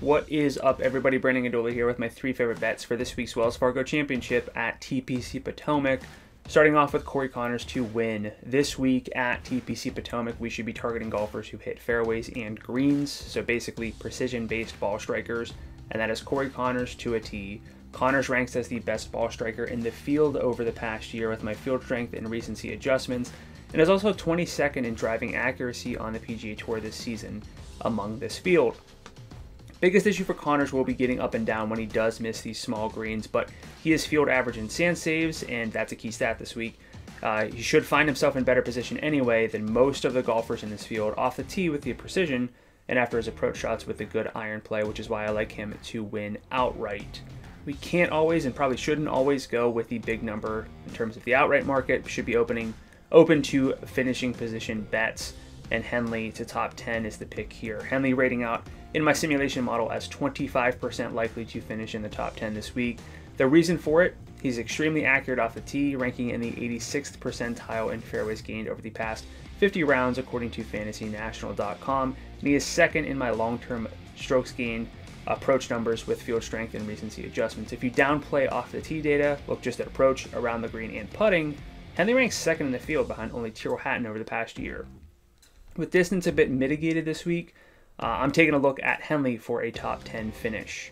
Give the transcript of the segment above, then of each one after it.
What is up, everybody? Brandon Gdula here with my three favorite bets for this week's Wells Fargo Championship at TPC Potomac. Starting off with Corey Conners to win. This week at TPC Potomac, we should be targeting golfers who hit fairways and greens, so basically precision-based ball strikers, and that is Corey Conners to a tee. Conners ranks as the best ball striker in the field over the past year with my field strength and recency adjustments, and is also 22nd in driving accuracy on the PGA Tour this season among this field. Biggest issue for Conners will be getting up and down when he does miss these small greens, but he is field average in sand saves, and that's a key stat this week. He should find himself in better position anyway than most of the golfers in this field off the tee with the precision and after his approach shots with the good iron play, which is why I like him to win outright. We can't always and probably shouldn't always go with the big number in terms of the outright market. We should be open to finishing position bets, and Henley to top 10 is the pick here. Henley rating out in my simulation model as 25% likely to finish in the top 10 this week. The reason for it, he's extremely accurate off the tee, ranking in the 86th percentile in fairways gained over the past 50 rounds according to fantasynational.com, and he is second in my long-term strokes gained approach numbers with field strength and recency adjustments. If you downplay off the tee data, look just at approach, around the green, and putting, Henley ranks second in the field behind only Tyrrell Hatton over the past year. With distance a bit mitigated this week, I'm taking a look at Henley for a top 10 finish.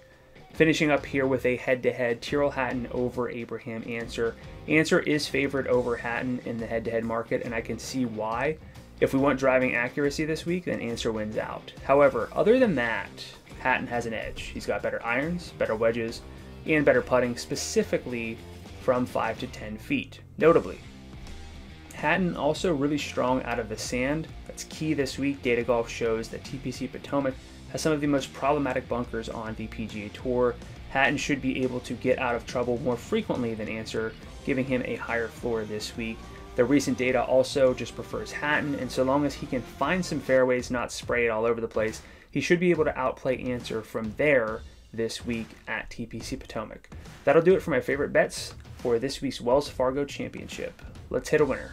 Finishing up here with a head-to-head, Tyrrell Hatton over Abraham Ancer. Ancer is favored over Hatton in the head-to-head market, and I can see why. If we want driving accuracy this week, then Ancer wins out. However, other than that, Hatton has an edge. He's got better irons, better wedges, and better putting, specifically from 5 to 10 feet, notably. Hatton also really strong out of the sand. That's key this week. Data Golf shows that TPC Potomac has some of the most problematic bunkers on the PGA Tour. Hatton should be able to get out of trouble more frequently than Ancer, giving him a higher floor this week. The recent data also just prefers Hatton, and so long as he can find some fairways, not spray it all over the place, he should be able to outplay Ancer from there this week at TPC Potomac. That'll do it for my favorite bets for this week's Wells Fargo Championship. Let's hit a winner.